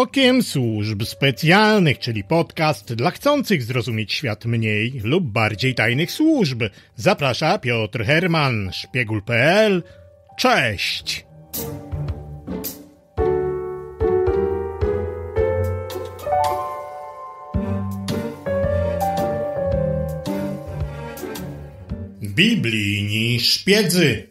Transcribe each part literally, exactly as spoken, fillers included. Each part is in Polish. Okiem Służb Specjalnych, czyli podcast dla chcących zrozumieć świat mniej lub bardziej tajnych służb. Zaprasza Piotr Herman, szpiegul kropka p l. Cześć! Biblijni Szpiedzy.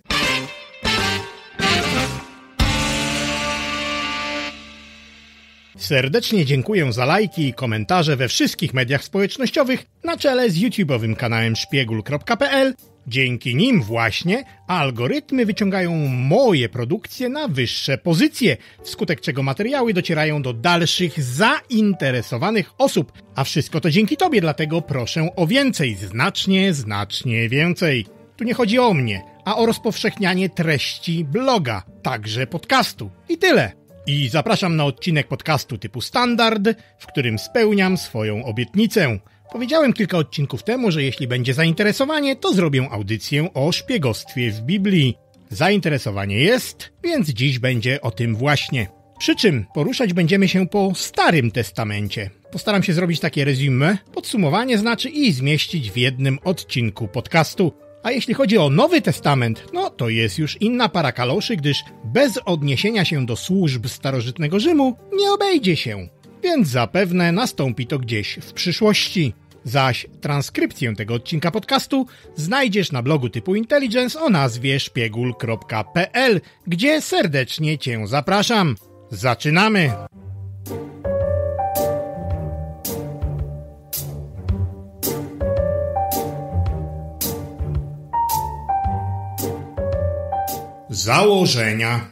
Serdecznie dziękuję za lajki i komentarze we wszystkich mediach społecznościowych, na czele z YouTube'owym kanałem szpiegul kropka p l. Dzięki nim właśnie algorytmy wyciągają moje produkcje na wyższe pozycje, wskutek czego materiały docierają do dalszych zainteresowanych osób. A wszystko to dzięki Tobie, dlatego proszę o więcej, znacznie, znacznie więcej. Tu nie chodzi o mnie, a o rozpowszechnianie treści bloga, także podcastu. I tyle. I zapraszam na odcinek podcastu typu standard, w którym spełniam swoją obietnicę. Powiedziałem kilka odcinków temu, że jeśli będzie zainteresowanie, to zrobię audycję o szpiegostwie w Biblii. Zainteresowanie jest, więc dziś będzie o tym właśnie. Przy czym poruszać będziemy się po Starym Testamencie. Postaram się zrobić takie resume, podsumowanie znaczy, i zmieścić w jednym odcinku podcastu. A jeśli chodzi o Nowy Testament, no to jest już inna para kaloszy, gdyż bez odniesienia się do służb starożytnego Rzymu nie obejdzie się, więc zapewne nastąpi to gdzieś w przyszłości. Zaś transkrypcję tego odcinka podcastu znajdziesz na blogu typu Intelligence o nazwie szpiegul kropka p l, gdzie serdecznie Cię zapraszam. Zaczynamy! Założenia.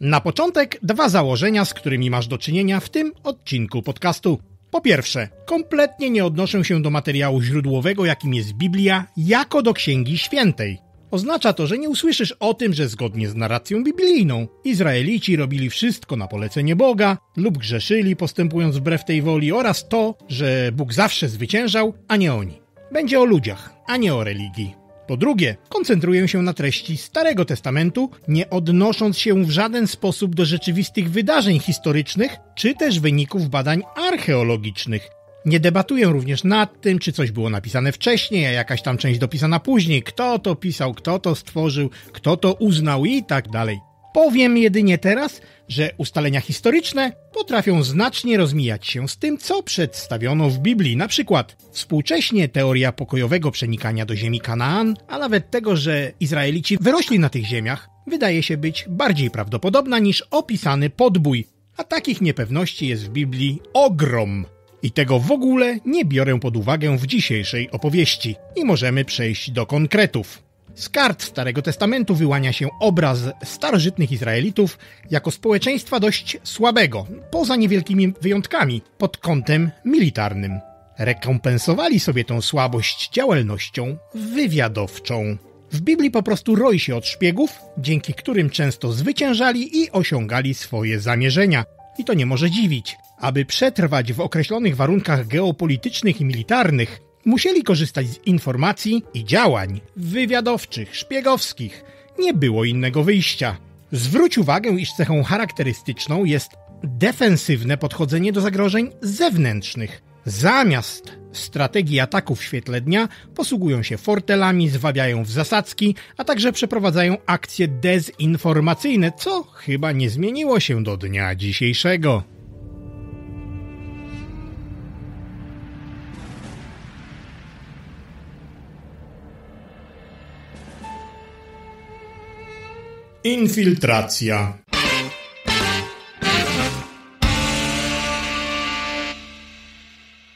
Na początek dwa założenia, z którymi masz do czynienia w tym odcinku podcastu. Po pierwsze, kompletnie nie odnoszę się do materiału źródłowego, jakim jest Biblia, jako do Księgi Świętej. Oznacza to, że nie usłyszysz o tym, że zgodnie z narracją biblijną Izraelici robili wszystko na polecenie Boga lub grzeszyli, postępując wbrew tej woli, oraz to, że Bóg zawsze zwyciężał, a nie oni. Będzie o ludziach, a nie o religii. Po drugie, koncentruję się na treści Starego Testamentu, nie odnosząc się w żaden sposób do rzeczywistych wydarzeń historycznych, czy też wyników badań archeologicznych. Nie debatuję również nad tym, czy coś było napisane wcześniej, a jakaś tam część dopisana później, kto to pisał, kto to stworzył, kto to uznał i tak dalej. Powiem jedynie teraz, że ustalenia historyczne potrafią znacznie rozmijać się z tym, co przedstawiono w Biblii. Na przykład współcześnie teoria pokojowego przenikania do ziemi Kanaan, a nawet tego, że Izraelici wyrośli na tych ziemiach, wydaje się być bardziej prawdopodobna niż opisany podbój. A takich niepewności jest w Biblii ogrom. I tego w ogóle nie biorę pod uwagę w dzisiejszej opowieści. I możemy przejść do konkretów. Z kart Starego Testamentu wyłania się obraz starożytnych Izraelitów jako społeczeństwa dość słabego, poza niewielkimi wyjątkami, pod kątem militarnym. Rekompensowali sobie tą słabość działalnością wywiadowczą. W Biblii po prostu roi się od szpiegów, dzięki którym często zwyciężali i osiągali swoje zamierzenia. I to nie może dziwić. Aby przetrwać w określonych warunkach geopolitycznych i militarnych, musieli korzystać z informacji i działań wywiadowczych, szpiegowskich. Nie było innego wyjścia. Zwróć uwagę, iż cechą charakterystyczną jest defensywne podchodzenie do zagrożeń zewnętrznych. Zamiast strategii ataku w świetle dnia posługują się fortelami, zwabiają w zasadzki, a także przeprowadzają akcje dezinformacyjne, co chyba nie zmieniło się do dnia dzisiejszego. Infiltracja.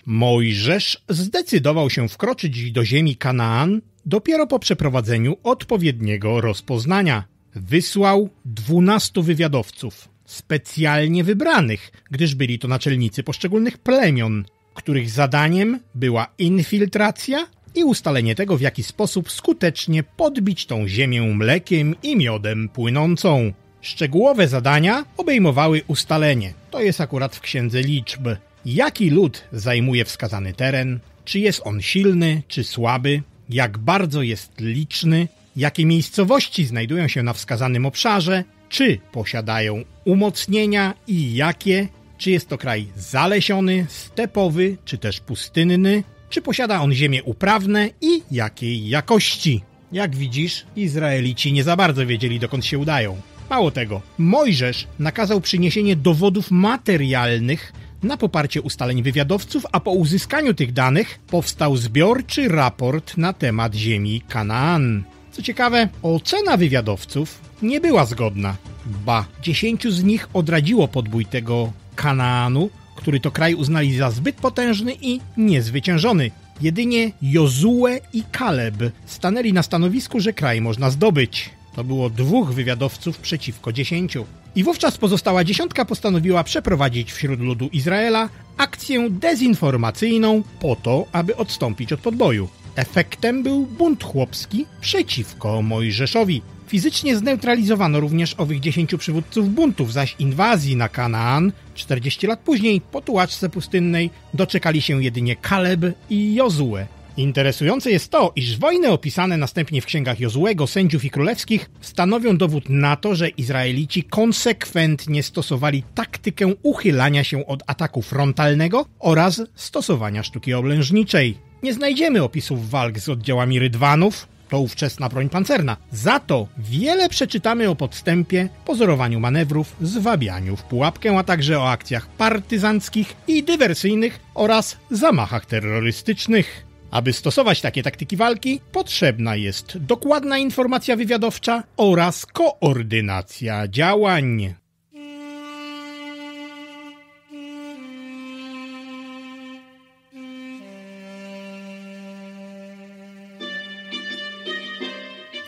Mojżesz zdecydował się wkroczyć do ziemi Kanaan dopiero po przeprowadzeniu odpowiedniego rozpoznania. Wysłał dwunastu wywiadowców, specjalnie wybranych, gdyż byli to naczelnicy poszczególnych plemion, których zadaniem była infiltracja i ustalenie tego, w jaki sposób skutecznie podbić tą ziemię mlekiem i miodem płynącą. Szczegółowe zadania obejmowały ustalenie, to jest akurat w Księdze Liczb, jaki lud zajmuje wskazany teren, czy jest on silny, czy słaby, jak bardzo jest liczny, jakie miejscowości znajdują się na wskazanym obszarze, czy posiadają umocnienia i jakie, czy jest to kraj zalesiony, stepowy, czy też pustynny, czy posiada on ziemie uprawne i jakiej jakości. Jak widzisz, Izraelici nie za bardzo wiedzieli, dokąd się udają. Mało tego, Mojżesz nakazał przyniesienie dowodów materialnych na poparcie ustaleń wywiadowców, a po uzyskaniu tych danych powstał zbiorczy raport na temat ziemi Kanaan. Co ciekawe, ocena wywiadowców nie była zgodna. Ba, dziesięciu z nich odradziło podbój tego Kanaanu, który to kraj uznali za zbyt potężny i niezwyciężony. Jedynie Jozue i Kaleb stanęli na stanowisku, że kraj można zdobyć. To było dwóch wywiadowców przeciwko dziesięciu. I wówczas pozostała dziesiątka postanowiła przeprowadzić wśród ludu Izraela akcję dezinformacyjną po to, aby odstąpić od podboju. Efektem był bunt chłopski przeciwko Mojżeszowi. Fizycznie zneutralizowano również owych dziesięciu przywódców buntów, zaś inwazji na Kanaan czterdzieści lat później po tułaczce pustynnej doczekali się jedynie Kaleb i Jozue. Interesujące jest to, iż wojny opisane następnie w księgach Jozuego, Sędziów i Królewskich stanowią dowód na to, że Izraelici konsekwentnie stosowali taktykę uchylania się od ataku frontalnego oraz stosowania sztuki oblężniczej. Nie znajdziemy opisów walk z oddziałami rydwanów, to ówczesna broń pancerna. Za to wiele przeczytamy o podstępie, pozorowaniu manewrów, zwabianiu w pułapkę, a także o akcjach partyzanckich i dywersyjnych oraz zamachach terrorystycznych. Aby stosować takie taktyki walki, potrzebna jest dokładna informacja wywiadowcza oraz koordynacja działań.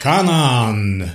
Kanaan.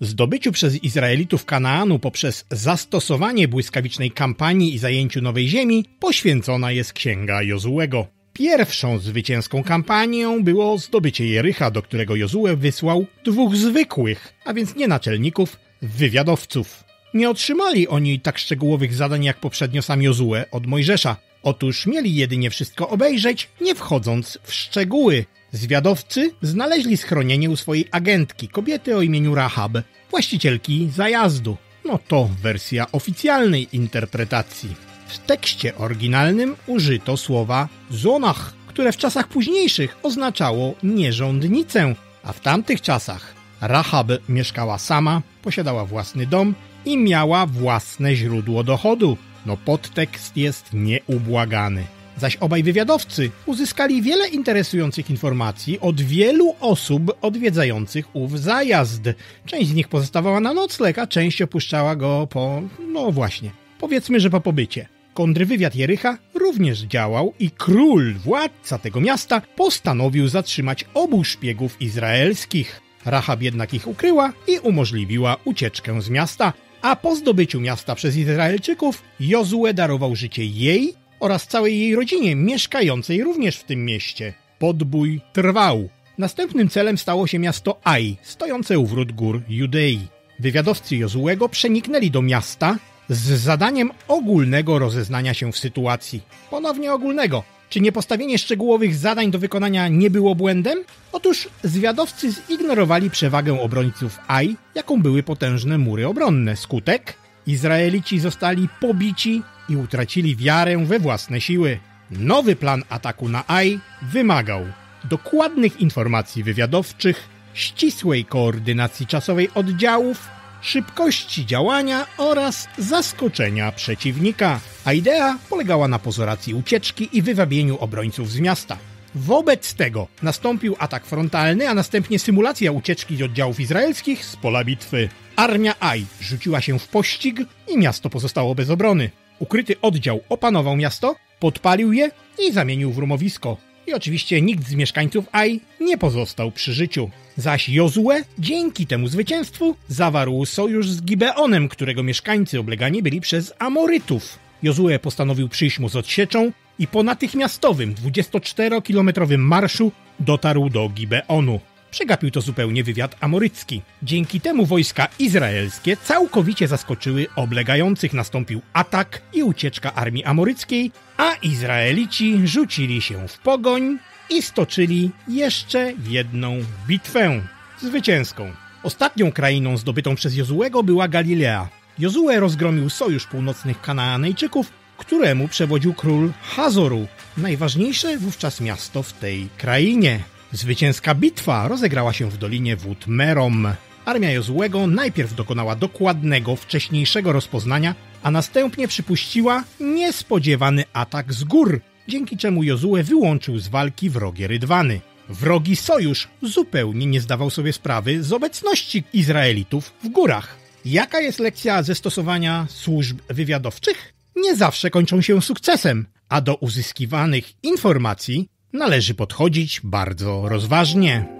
Zdobyciu przez Izraelitów Kanaanu poprzez zastosowanie błyskawicznej kampanii i zajęciu Nowej Ziemi poświęcona jest Księga Jozuego. Pierwszą zwycięską kampanią było zdobycie Jerycha, do którego Jozue wysłał dwóch zwykłych, a więc nie naczelników, wywiadowców. Nie otrzymali oni tak szczegółowych zadań jak poprzednio sam Jozue od Mojżesza. Otóż mieli jedynie wszystko obejrzeć, nie wchodząc w szczegóły. Zwiadowcy znaleźli schronienie u swojej agentki, kobiety o imieniu Rahab, właścicielki zajazdu. No to wersja oficjalnej interpretacji. W tekście oryginalnym użyto słowa zonach, które w czasach późniejszych oznaczało nierządnicę, a w tamtych czasach Rahab mieszkała sama, posiadała własny dom i miała własne źródło dochodu. No podtekst jest nieubłagany. Zaś obaj wywiadowcy uzyskali wiele interesujących informacji od wielu osób odwiedzających ów zajazd. Część z nich pozostawała na nocleg, a część opuszczała go po... no właśnie, powiedzmy, że po pobycie. Kontrwywiad Jerycha również działał i król, władca tego miasta, postanowił zatrzymać obu szpiegów izraelskich. Rahab jednak ich ukryła i umożliwiła ucieczkę z miasta. A po zdobyciu miasta przez Izraelczyków Jozue darował życie jej oraz całej jej rodzinie mieszkającej również w tym mieście. Podbój trwał. Następnym celem stało się miasto Aj, stojące u wrót gór Judei. Wywiadowcy Jozuego przeniknęli do miasta z zadaniem ogólnego rozeznania się w sytuacji. Ponownie ogólnego. Czy niepostawienie szczegółowych zadań do wykonania nie było błędem? Otóż zwiadowcy zignorowali przewagę obrońców Aj, jaką były potężne mury obronne. Skutek? Izraelici zostali pobici i utracili wiarę we własne siły. Nowy plan ataku na Aj wymagał dokładnych informacji wywiadowczych, ścisłej koordynacji czasowej oddziałów, szybkości działania oraz zaskoczenia przeciwnika, a idea polegała na pozoracji ucieczki i wywabieniu obrońców z miasta. Wobec tego nastąpił atak frontalny, a następnie symulacja ucieczki oddziałów izraelskich z pola bitwy. Armia Aj rzuciła się w pościg i miasto pozostało bez obrony. Ukryty oddział opanował miasto, podpalił je i zamienił w rumowisko. I oczywiście nikt z mieszkańców Aj nie pozostał przy życiu. Zaś Jozue dzięki temu zwycięstwu zawarł sojusz z Gibeonem, którego mieszkańcy oblegani byli przez Amorytów. Jozue postanowił przyjść mu z odsieczą i po natychmiastowym dwudziestoczterokilometrowym marszu dotarł do Gibeonu. Przegapił to zupełnie wywiad amorycki. Dzięki temu wojska izraelskie całkowicie zaskoczyły oblegających. Nastąpił atak i ucieczka armii amoryckiej, a Izraelici rzucili się w pogoń i stoczyli jeszcze jedną bitwę zwycięską. Ostatnią krainą zdobytą przez Jozuego była Galilea. Jozue rozgromił sojusz północnych Kanaanejczyków, któremu przewodził król Hazoru, najważniejsze wówczas miasto w tej krainie. Zwycięska bitwa rozegrała się w dolinie wód Merom. Armia Jozuego najpierw dokonała dokładnego, wcześniejszego rozpoznania, a następnie przypuściła niespodziewany atak z gór, dzięki czemu Jozue wyłączył z walki wrogie rydwany. Wrogi sojusz zupełnie nie zdawał sobie sprawy z obecności Izraelitów w górach. Jaka jest lekcja ze stosowania służb wywiadowczych? Nie zawsze kończą się sukcesem, a do uzyskiwanych informacji należy podchodzić bardzo rozważnie.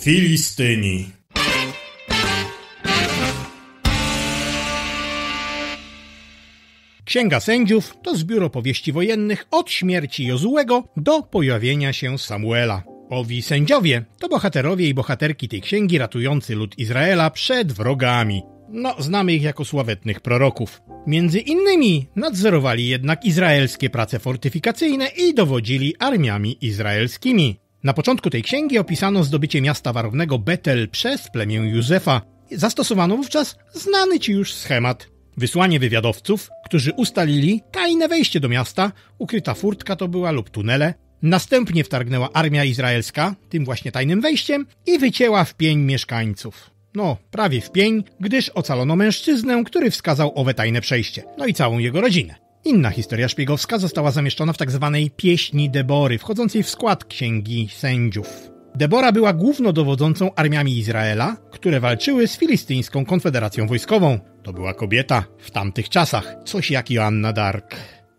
Filistyni. Księga Sędziów to zbiór opowieści wojennych od śmierci Jozuego do pojawienia się Samuela. Owi sędziowie to bohaterowie i bohaterki tej księgi ratujący lud Izraela przed wrogami. No, znamy ich jako sławetnych proroków. Między innymi nadzorowali jednak izraelskie prace fortyfikacyjne i dowodzili armiami izraelskimi. Na początku tej księgi opisano zdobycie miasta warownego Betel przez plemię Józefa. Zastosowano wówczas znany ci już schemat. Wysłanie wywiadowców, którzy ustalili tajne wejście do miasta, ukryta furtka to była lub tunele. Następnie wtargnęła armia izraelska, tym właśnie tajnym wejściem, i wycięła w pień mieszkańców. No, prawie w pień, gdyż ocalono mężczyznę, który wskazał owe tajne przejście. No i całą jego rodzinę. Inna historia szpiegowska została zamieszczona w tak zwanej Pieśni Debory, wchodzącej w skład Księgi Sędziów. Debora była głównodowodzącą armiami Izraela, które walczyły z filistyńską konfederacją wojskową. To była kobieta w tamtych czasach, coś jak Joanna d'Arc.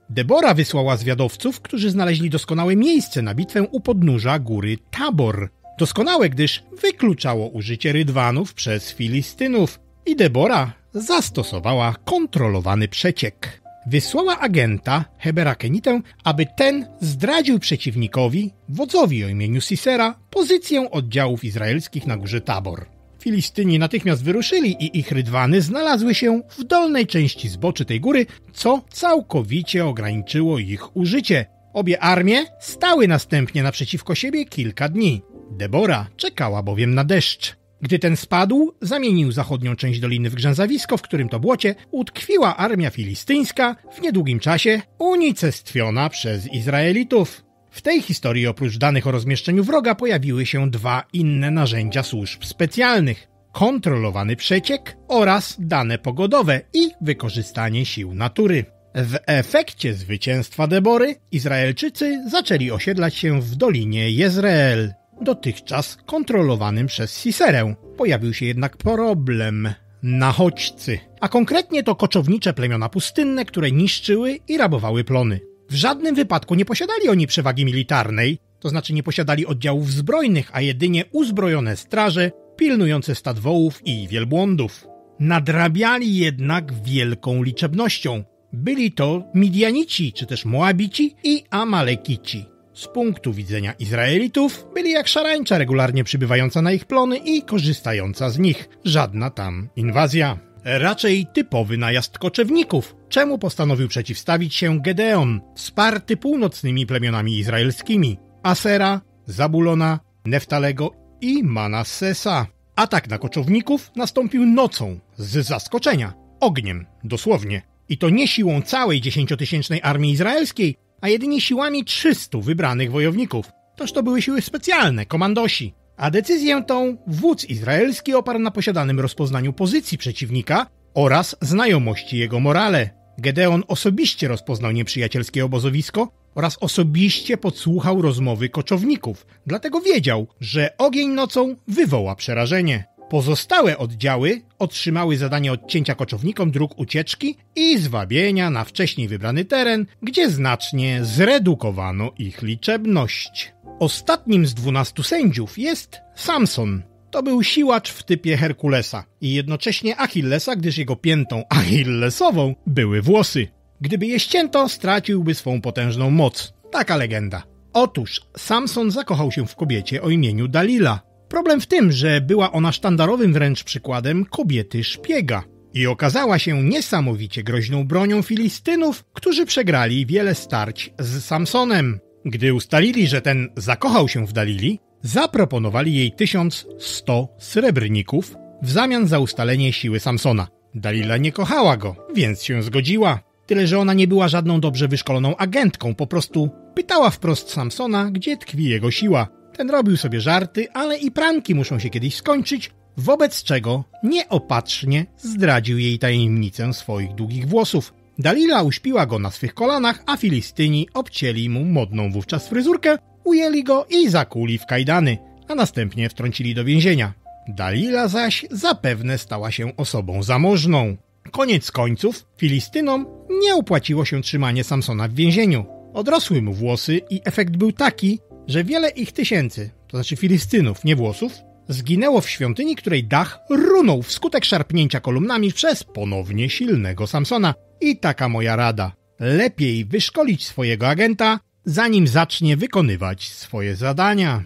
Debora wysłała zwiadowców, którzy znaleźli doskonałe miejsce na bitwę u podnóża góry Tabor. Doskonałe, gdyż wykluczało użycie rydwanów przez Filistynów i Debora zastosowała kontrolowany przeciek. Wysłała agenta, Heberakenitę, aby ten zdradził przeciwnikowi, wodzowi o imieniu Sisera, pozycję oddziałów izraelskich na górze Tabor. Filistyni natychmiast wyruszyli i ich rydwany znalazły się w dolnej części zboczy tej góry, co całkowicie ograniczyło ich użycie. Obie armie stały następnie naprzeciwko siebie kilka dni. Debora czekała bowiem na deszcz. Gdy ten spadł, zamienił zachodnią część doliny w grzęzawisko, w którym to błocie utkwiła armia filistyńska, w niedługim czasie unicestwiona przez Izraelitów. W tej historii oprócz danych o rozmieszczeniu wroga pojawiły się dwa inne narzędzia służb specjalnych. Kontrolowany przeciek oraz dane pogodowe i wykorzystanie sił natury. W efekcie zwycięstwa Debory Izraelczycy zaczęli osiedlać się w Dolinie Jezreel, dotychczas kontrolowanym przez Siserę. Pojawił się jednak problem. Nachodźcy, a konkretnie to koczownicze plemiona pustynne, które niszczyły i rabowały plony. W żadnym wypadku nie posiadali oni przewagi militarnej, to znaczy nie posiadali oddziałów zbrojnych, a jedynie uzbrojone straże pilnujące stad wołów i wielbłądów. Nadrabiali jednak wielką liczebnością. Byli to Midianici, czy też Moabici i Amalekici. Z punktu widzenia Izraelitów byli jak szarańcza regularnie przybywająca na ich plony i korzystająca z nich. Żadna tam inwazja. Raczej typowy najazd koczewników, czemu postanowił przeciwstawić się Gedeon, wsparty północnymi plemionami izraelskimi: Asera, Zabulona, Neftalego i Manassesa. Atak na koczowników nastąpił nocą, z zaskoczenia, ogniem, dosłownie. I to nie siłą całej dziesięciotysięcznej armii izraelskiej, a jedynie siłami trzystu wybranych wojowników. Toż to były siły specjalne, komandosi. A decyzję tą wódz izraelski oparł na posiadanym rozpoznaniu pozycji przeciwnika oraz znajomości jego morale. Gedeon osobiście rozpoznał nieprzyjacielskie obozowisko oraz osobiście podsłuchał rozmowy koczowników, dlatego wiedział, że ogień nocą wywoła przerażenie. Pozostałe oddziały otrzymały zadanie odcięcia koczownikom dróg ucieczki i zwabienia na wcześniej wybrany teren, gdzie znacznie zredukowano ich liczebność. Ostatnim z dwunastu sędziów jest Samson. To był siłacz w typie Herkulesa i jednocześnie Achillesa, gdyż jego piętą achillesową były włosy. Gdyby je ścięto, straciłby swą potężną moc. Taka legenda. Otóż Samson zakochał się w kobiecie o imieniu Dalila. Problem w tym, że była ona sztandarowym wręcz przykładem kobiety szpiega i okazała się niesamowicie groźną bronią Filistynów, którzy przegrali wiele starć z Samsonem. Gdy ustalili, że ten zakochał się w Dalili, zaproponowali jej tysiąc sto srebrników w zamian za ustalenie siły Samsona. Dalila nie kochała go, więc się zgodziła. Tyle, że ona nie była żadną dobrze wyszkoloną agentką, po prostu pytała wprost Samsona, gdzie tkwi jego siła. Ten robił sobie żarty, ale i pranki muszą się kiedyś skończyć, wobec czego nieopatrznie zdradził jej tajemnicę swoich długich włosów. Dalila uśpiła go na swych kolanach, a Filistyni obcięli mu modną wówczas fryzurkę, ujęli go i zakuli w kajdany, a następnie wtrącili do więzienia. Dalila zaś zapewne stała się osobą zamożną. Koniec końców Filistynom nie opłaciło się trzymanie Samsona w więzieniu. Odrosły mu włosy i efekt był taki, że wiele ich tysięcy, to znaczy Filistynów, nie włosów, zginęło w świątyni, której dach runął wskutek szarpnięcia kolumnami przez ponownie silnego Samsona. I taka moja rada. Lepiej wyszkolić swojego agenta, zanim zacznie wykonywać swoje zadania.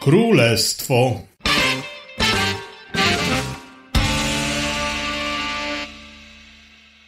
Królestwo.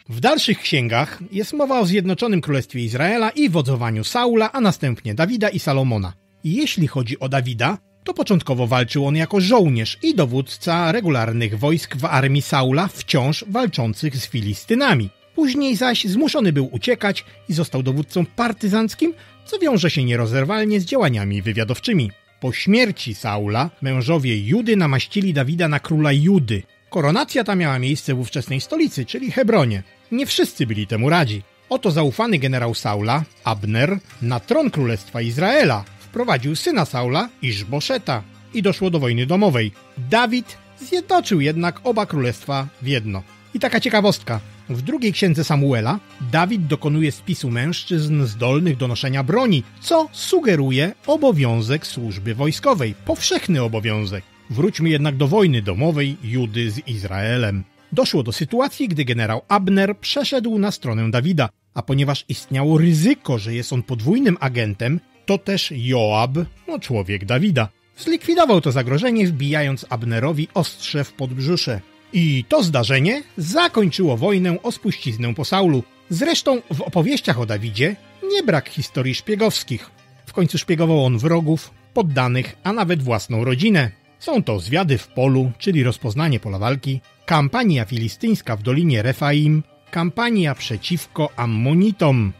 W dalszych księgach jest mowa o Zjednoczonym Królestwie Izraela i wodzowaniu Saula, a następnie Dawida i Salomona. Jeśli chodzi o Dawida, to początkowo walczył on jako żołnierz i dowódca regularnych wojsk w armii Saula, wciąż walczących z Filistynami. Później zaś zmuszony był uciekać i został dowódcą partyzanckim, co wiąże się nierozerwalnie z działaniami wywiadowczymi. Po śmierci Saula mężowie Judy namaścili Dawida na króla Judy. Koronacja ta miała miejsce w ówczesnej stolicy, czyli Hebronie. Nie wszyscy byli temu radzi. Oto zaufany generał Saula, Abner, na tron Królestwa Izraela wprowadził syna Saula, Iszboszeta, i doszło do wojny domowej. Dawid zjednoczył jednak oba królestwa w jedno. I taka ciekawostka. W drugiej księdze Samuela Dawid dokonuje spisu mężczyzn zdolnych do noszenia broni, co sugeruje obowiązek służby wojskowej, powszechny obowiązek. Wróćmy jednak do wojny domowej Judy z Izraelem. Doszło do sytuacji, gdy generał Abner przeszedł na stronę Dawida, a ponieważ istniało ryzyko, że jest on podwójnym agentem, to też Joab, no człowiek Dawida, zlikwidował to zagrożenie, wbijając Abnerowi ostrze w podbrzusze. I to zdarzenie zakończyło wojnę o spuściznę po Saulu. Zresztą w opowieściach o Dawidzie nie brak historii szpiegowskich. W końcu szpiegował on wrogów, poddanych, a nawet własną rodzinę. Są to zwiady w polu, czyli rozpoznanie pola walki, kampania filistyńska w Dolinie Refaim, kampania przeciwko Ammonitom.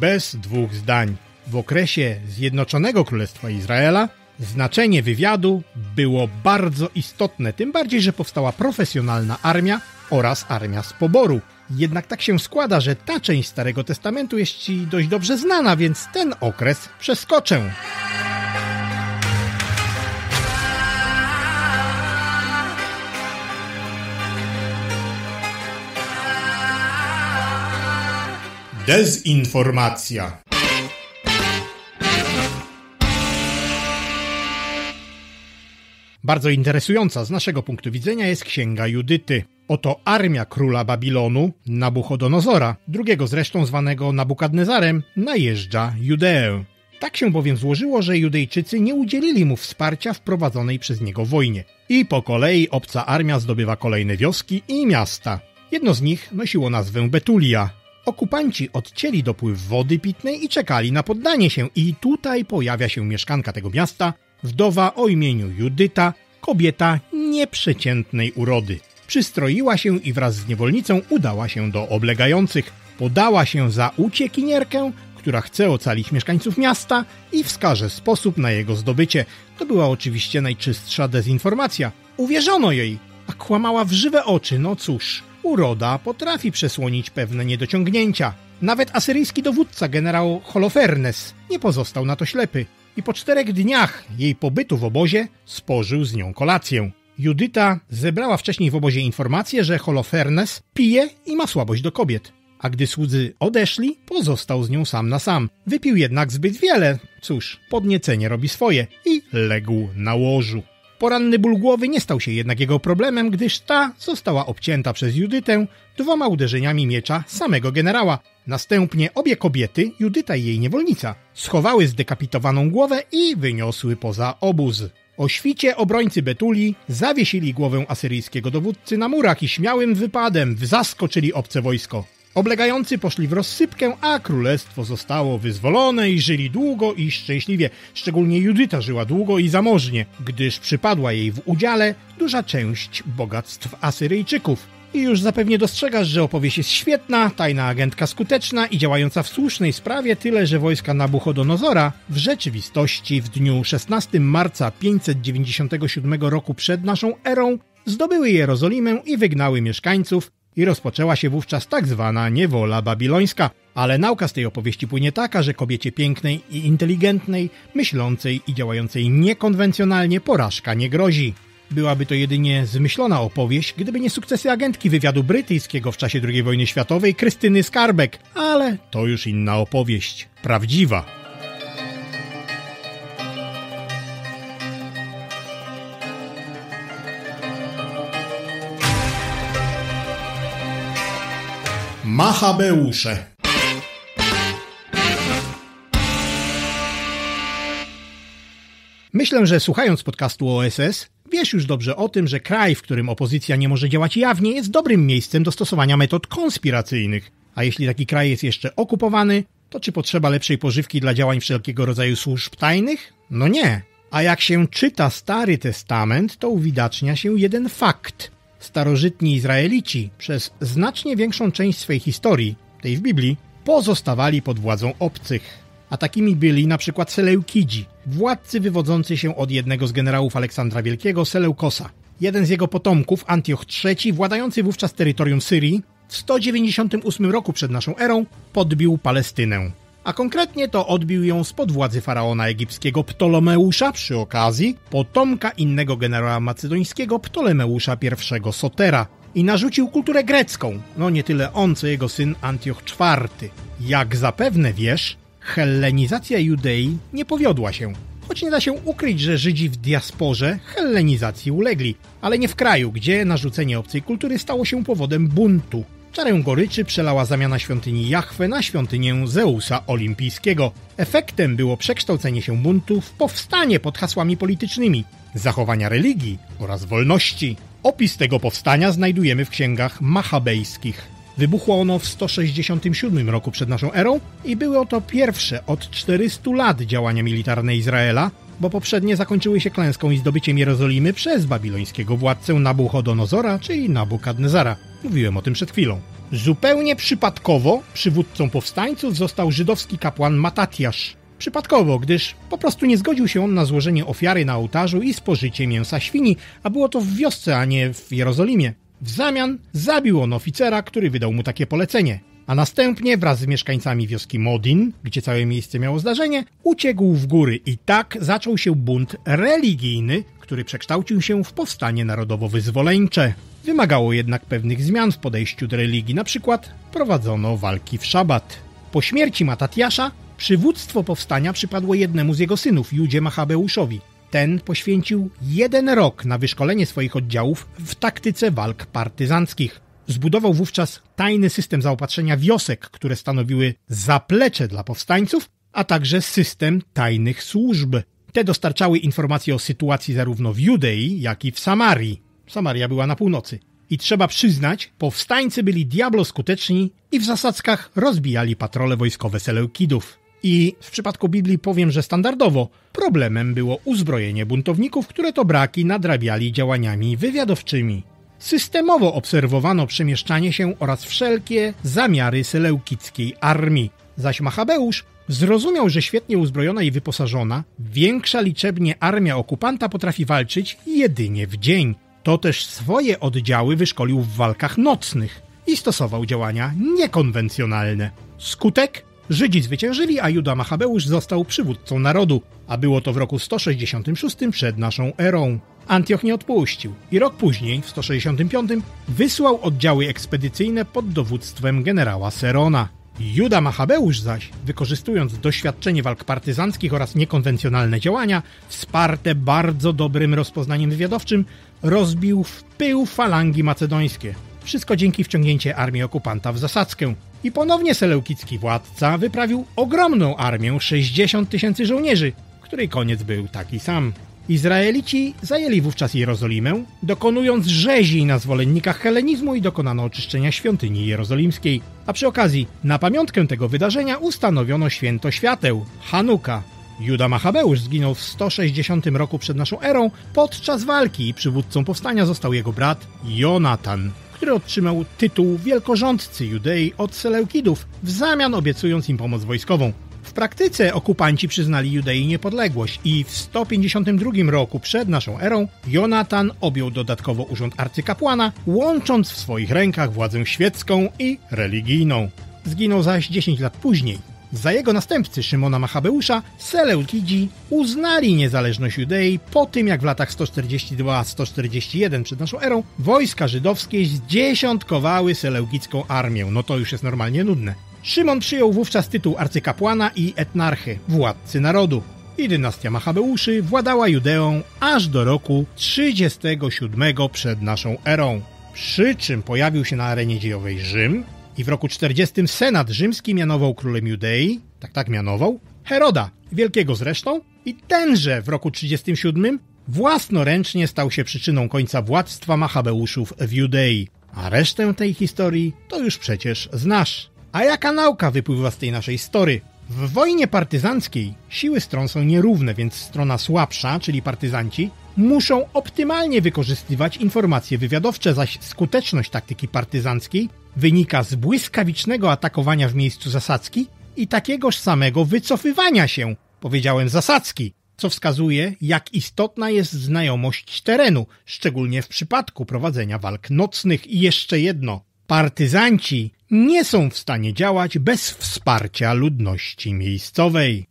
Bez dwóch zdań. W okresie Zjednoczonego Królestwa Izraela znaczenie wywiadu było bardzo istotne, tym bardziej, że powstała profesjonalna armia oraz armia z poboru. Jednak tak się składa, że ta część Starego Testamentu jest Ci dość dobrze znana, więc ten okres przeskoczę. Dezinformacja. Bardzo interesująca z naszego punktu widzenia jest Księga Judyty. Oto armia króla Babilonu, Nabuchodonozora, drugiego zresztą zwanego Nabukadnezarem, najeżdża Judeę. Tak się bowiem złożyło, że Judejczycy nie udzielili mu wsparcia w prowadzonej przez niego wojnie. I po kolei obca armia zdobywa kolejne wioski i miasta. Jedno z nich nosiło nazwę Betulia. Okupanci odcięli dopływ wody pitnej i czekali na poddanie się, i tutaj pojawia się mieszkanka tego miasta, wdowa o imieniu Judyta, kobieta nieprzeciętnej urody. Przystroiła się i wraz z niewolnicą udała się do oblegających. Podała się za uciekinierkę, która chce ocalić mieszkańców miasta i wskaże sposób na jego zdobycie. To była oczywiście najczystsza dezinformacja. Uwierzono jej, a kłamała w żywe oczy. No cóż, uroda potrafi przesłonić pewne niedociągnięcia. Nawet asyryjski dowódca generał Holofernes nie pozostał na to ślepy. I po czterech dniach jej pobytu w obozie spożył z nią kolację. Judyta zebrała wcześniej w obozie informację, że Holofernes pije i ma słabość do kobiet. A gdy słudzy odeszli, pozostał z nią sam na sam. Wypił jednak zbyt wiele. Cóż, podniecenie robi swoje i legł na łożu. Poranny ból głowy nie stał się jednak jego problemem, gdyż ta została obcięta przez Judytę dwoma uderzeniami miecza samego generała. Następnie obie kobiety, Judyta i jej niewolnica, schowały zdekapitowaną głowę i wyniosły poza obóz. O świcie obrońcy Betuli zawiesili głowę asyryjskiego dowódcy na murach i śmiałym wypadem zaskoczyli obce wojsko. Oblegający poszli w rozsypkę, a królestwo zostało wyzwolone i żyli długo i szczęśliwie. Szczególnie Judyta żyła długo i zamożnie, gdyż przypadła jej w udziale duża część bogactw Asyryjczyków. I już zapewnie dostrzegasz, że opowieść jest świetna, tajna agentka skuteczna i działająca w słusznej sprawie, tyle że wojska Nabuchodonozora w rzeczywistości w dniu szesnastego marca pięćset dziewięćdziesiątego siódmego roku przed naszą erą zdobyły Jerozolimę i wygnały mieszkańców i rozpoczęła się wówczas tak zwana niewola babilońska. Ale nauka z tej opowieści płynie taka, że kobiecie pięknej i inteligentnej, myślącej i działającej niekonwencjonalnie porażka nie grozi. Byłaby to jedynie zmyślona opowieść, gdyby nie sukcesy agentki wywiadu brytyjskiego w czasie drugiej wojny światowej Krystyny Skarbek, ale to już inna opowieść, prawdziwa. Machabeusze. Myślę, że słuchając podcastu O S S, wiesz już dobrze o tym, że kraj, w którym opozycja nie może działać jawnie, jest dobrym miejscem do stosowania metod konspiracyjnych. A jeśli taki kraj jest jeszcze okupowany, to czy potrzeba lepszej pożywki dla działań wszelkiego rodzaju służb tajnych? No nie. A jak się czyta Stary Testament, to uwidacznia się jeden fakt. Starożytni Izraelici przez znacznie większą część swej historii, tej w Biblii, pozostawali pod władzą obcych. A takimi byli na przykład Seleukidzi, władcy wywodzący się od jednego z generałów Aleksandra Wielkiego, Seleukosa. Jeden z jego potomków, Antioch trzeci, władający wówczas terytorium Syrii, w sto dziewięćdziesiątym ósmym roku przed naszą erą podbił Palestynę. A konkretnie to odbił ją spod władzy faraona egipskiego Ptolomeusza, przy okazji potomka innego generała macedońskiego Ptolemeusza I Sotera. I narzucił kulturę grecką. No nie tyle on, co jego syn Antioch czwarty. Jak zapewne wiesz, hellenizacja Judei nie powiodła się. Choć nie da się ukryć, że Żydzi w diasporze hellenizacji ulegli, ale nie w kraju, gdzie narzucenie obcej kultury stało się powodem buntu. Czarę goryczy przelała zamiana świątyni Jahwe na świątynię Zeusa Olimpijskiego. Efektem było przekształcenie się buntu w powstanie pod hasłami politycznymi, zachowania religii oraz wolności. Opis tego powstania znajdujemy w księgach machabejskich. Wybuchło ono w sto sześćdziesiątym siódmym roku przed naszą erą i było to pierwsze od czterystu lat działania militarne Izraela, bo poprzednie zakończyły się klęską i zdobyciem Jerozolimy przez babilońskiego władcę Nabuchodonozora, czyli Nabukadnezara. Mówiłem o tym przed chwilą. Zupełnie przypadkowo przywódcą powstańców został żydowski kapłan Matatiasz. Przypadkowo, gdyż po prostu nie zgodził się on na złożenie ofiary na ołtarzu i spożycie mięsa świni, a było to w wiosce, a nie w Jerozolimie. W zamian zabił on oficera, który wydał mu takie polecenie, a następnie wraz z mieszkańcami wioski Modin, gdzie całe miejsce miało zdarzenie, uciekł w góry i tak zaczął się bunt religijny, który przekształcił się w powstanie narodowo-wyzwoleńcze. Wymagało jednak pewnych zmian w podejściu do religii, na przykład prowadzono walki w szabat. Po śmierci Matatiasza przywództwo powstania przypadło jednemu z jego synów, Judzie Machabeuszowi. Ten poświęcił jeden rok na wyszkolenie swoich oddziałów w taktyce walk partyzanckich. Zbudował wówczas tajny system zaopatrzenia wiosek, które stanowiły zaplecze dla powstańców, a także system tajnych służb. Te dostarczały informacje o sytuacji zarówno w Judei, jak i w Samarii. Samaria była na północy. I trzeba przyznać, powstańcy byli diablo skuteczni i w zasadzkach rozbijali patrole wojskowe Seleukidów. I w przypadku Biblii powiem, że standardowo problemem było uzbrojenie buntowników, które to braki nadrabiali działaniami wywiadowczymi. Systemowo obserwowano przemieszczanie się oraz wszelkie zamiary seleukickiej armii. Zaś Machabeusz zrozumiał, że świetnie uzbrojona i wyposażona, większa liczebnie armia okupanta potrafi walczyć jedynie w dzień. To też swoje oddziały wyszkolił w walkach nocnych i stosował działania niekonwencjonalne. Skutek? Żydzi zwyciężyli, a Juda Machabeusz został przywódcą narodu, a było to w roku sto sześćdziesiątym szóstym przed naszą erą. Antioch nie odpuścił i rok później, w sto sześćdziesiątym piątym, wysłał oddziały ekspedycyjne pod dowództwem generała Serona. Juda Machabeusz zaś, wykorzystując doświadczenie walk partyzanckich oraz niekonwencjonalne działania, wsparte bardzo dobrym rozpoznaniem wywiadowczym, rozbił w pył falangi macedońskie. Wszystko dzięki wciągnięciu armii okupanta w zasadzkę. I ponownie seleukicki władca wyprawił ogromną armię sześćdziesiąt tysięcy żołnierzy, której koniec był taki sam. Izraelici zajęli wówczas Jerozolimę, dokonując rzezi na zwolennikach helenizmu i dokonano oczyszczenia świątyni jerozolimskiej. A przy okazji, na pamiątkę tego wydarzenia ustanowiono święto świateł – Hanuka. Juda Machabeusz zginął w sto sześćdziesiątym roku przed naszą erą podczas walki i przywódcą powstania został jego brat Jonatan, który otrzymał tytuł wielkorządcy Judei od Seleukidów, w zamian obiecując im pomoc wojskową. W praktyce okupanci przyznali Judei niepodległość i w sto pięćdziesiątym drugim roku przed naszą erą Jonatan objął dodatkowo urząd arcykapłana, łącząc w swoich rękach władzę świecką i religijną. Zginął zaś dziesięć lat później. Za jego następcy Szymona Machabeusza Seleukidzi uznali niezależność Judei po tym, jak w latach sto czterdziestym drugim do sto czterdziestego pierwszego przed naszą erą wojska żydowskie zdziesiątkowały seleukicką armię. No to już jest normalnie nudne. Szymon przyjął wówczas tytuł arcykapłana i etnarchy, władcy narodu, i dynastia Machabeuszy władała Judeą aż do roku trzydziestego siódmego przed naszą erą, przy czym pojawił się na arenie dziejowej Rzym i w roku czterdziestym Senat Rzymski mianował królem Judei, tak tak mianował, Heroda, wielkiego zresztą, i tenże w roku trzydziestym siódmym własnoręcznie stał się przyczyną końca władztwa Machabeuszów w Judei, a resztę tej historii to już przecież znasz. A jaka nauka wypływa z tej naszej story? W wojnie partyzanckiej siły stron są nierówne, więc strona słabsza, czyli partyzanci, muszą optymalnie wykorzystywać informacje wywiadowcze, zaś skuteczność taktyki partyzanckiej wynika z błyskawicznego atakowania w miejscu zasadzki i takiegoż samego wycofywania się, powiedziałem zasadzki, co wskazuje, jak istotna jest znajomość terenu, szczególnie w przypadku prowadzenia walk nocnych. I jeszcze jedno. Partyzanci nie są w stanie działać bez wsparcia ludności miejscowej.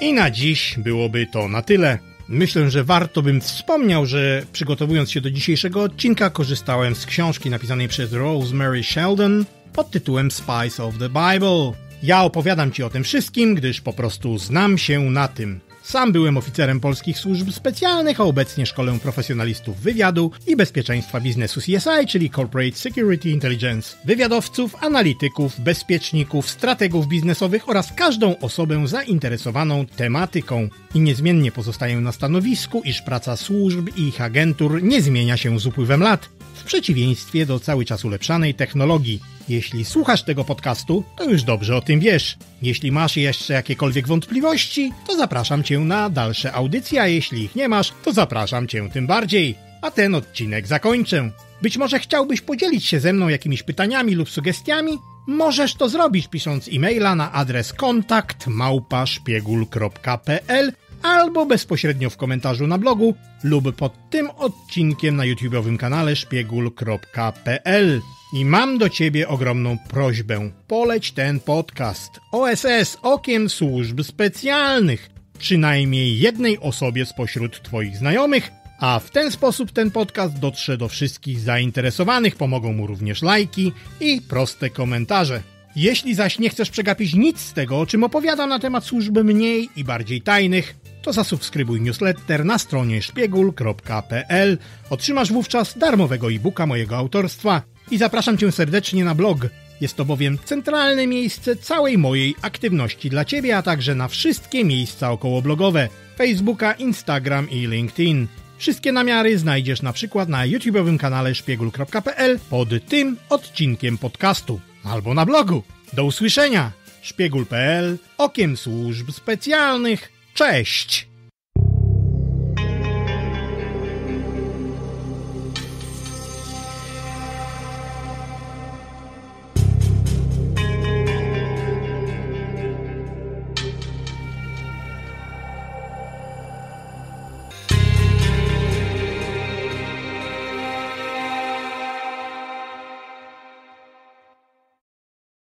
I na dziś byłoby to na tyle. Myślę, że warto bym wspomniał, że przygotowując się do dzisiejszego odcinka korzystałem z książki napisanej przez Rosemary Sheldon pod tytułem Spies of the Bible. Ja opowiadam Ci o tym wszystkim, gdyż po prostu znam się na tym. Sam byłem oficerem polskich służb specjalnych, a obecnie szkolę profesjonalistów wywiadu i bezpieczeństwa biznesu C S I, czyli Corporate Security Intelligence, wywiadowców, analityków, bezpieczników, strategów biznesowych oraz każdą osobę zainteresowaną tematyką. I niezmiennie pozostaję na stanowisku, iż praca służb i ich agentur nie zmienia się z upływem lat, w przeciwieństwie do cały czas ulepszanej technologii. Jeśli słuchasz tego podcastu, to już dobrze o tym wiesz. Jeśli masz jeszcze jakiekolwiek wątpliwości, to zapraszam Cię na dalsze audycje, a jeśli ich nie masz, to zapraszam Cię tym bardziej. A ten odcinek zakończę. Być może chciałbyś podzielić się ze mną jakimiś pytaniami lub sugestiami? Możesz to zrobić pisząc e-maila na adres kontakt małpa szpiegul kropka p l albo bezpośrednio w komentarzu na blogu lub pod tym odcinkiem na YouTube'owym kanale szpiegul kropka p l. I mam do Ciebie ogromną prośbę. Poleć ten podcast O S S okiem służb specjalnych przynajmniej jednej osobie spośród Twoich znajomych, a w ten sposób ten podcast dotrze do wszystkich zainteresowanych. Pomogą mu również lajki i proste komentarze. Jeśli zaś nie chcesz przegapić nic z tego, o czym opowiadam na temat służb mniej i bardziej tajnych, to zasubskrybuj newsletter na stronie szpiegul kropka p l. Otrzymasz wówczas darmowego e-booka mojego autorstwa. I zapraszam Cię serdecznie na blog. Jest to bowiem centralne miejsce całej mojej aktywności dla Ciebie, a także na wszystkie miejsca okołoblogowe: Facebooka, Instagram i LinkedIn. Wszystkie namiary znajdziesz na przykład na YouTube'owym kanale szpiegul kropka p l pod tym odcinkiem podcastu. Albo na blogu. Do usłyszenia! szpiegul kropka p l, okiem służb specjalnych. Cześć!